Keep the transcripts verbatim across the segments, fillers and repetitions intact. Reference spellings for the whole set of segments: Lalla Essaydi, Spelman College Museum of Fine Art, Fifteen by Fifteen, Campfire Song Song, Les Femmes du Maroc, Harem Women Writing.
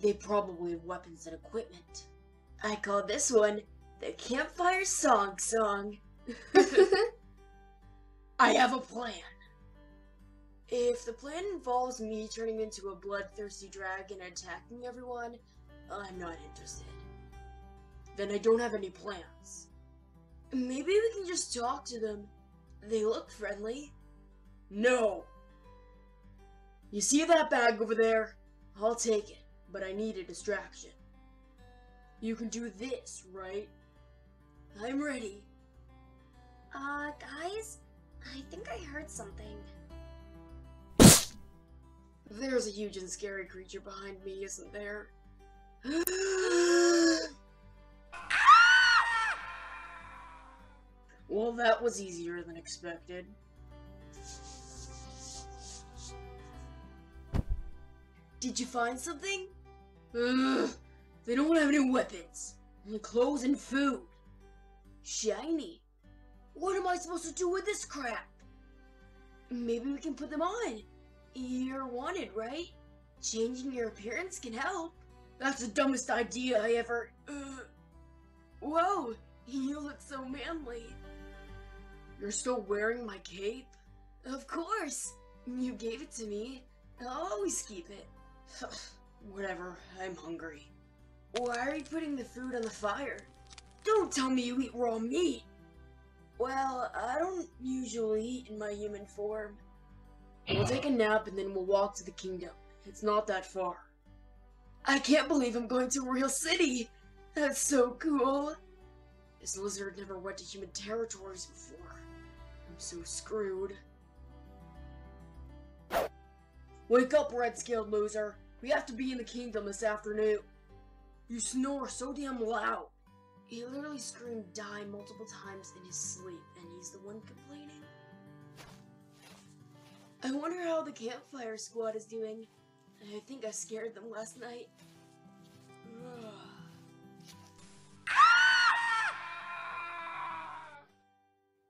They probably have weapons and equipment. I call this one the Campfire Song Song. I have a plan. If the plan involves me turning into a bloodthirsty dragon and attacking everyone, I'm not interested. Then I don't have any plans. Maybe we can just talk to them. They look friendly. No! You see that bag over there? I'll take it, but I need a distraction. You can do this, right? I'm ready. Uh, guys, I think I heard something. There's a huge and scary creature behind me, isn't there? Well, that was easier than expected. Did you find something? Ugh, they don't have any weapons, only clothes and food. Shiny. What am I supposed to do with this crap? Maybe we can put them on. You're wanted, right? Changing your appearance can help. That's the dumbest idea I ever... Uh, whoa, you look so manly. You're still wearing my cape? Of course. You gave it to me. I'll always keep it. Whatever, I'm hungry. Why are you putting the food on the fire? Don't tell me you eat raw meat! Well, I don't usually eat in my human form. We'll take a nap and then we'll walk to the kingdom. It's not that far. I can't believe I'm going to a real city! That's so cool! This lizard never went to human territories before. I'm so screwed. Wake up, red-scaled loser! We have to be in the kingdom this afternoon! You snore so damn loud! He literally screamed die multiple times in his sleep, and he's the one complaining? I wonder how the campfire squad is doing. I think I scared them last night. Ugh.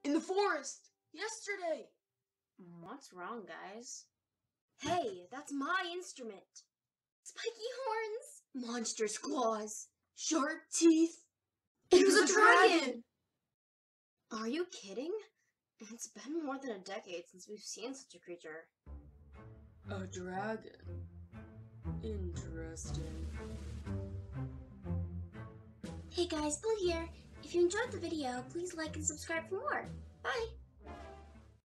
In the forest! Yesterday! What's wrong, guys? Hey, that's my instrument! Spiky horns! Monstrous claws! Sharp teeth! It was, it was a dragon. dragon! Are you kidding? It's been more than a decade since we've seen such a creature. A dragon? Interesting. Hey guys, Blue here. If you enjoyed the video, please like and subscribe for more. Bye!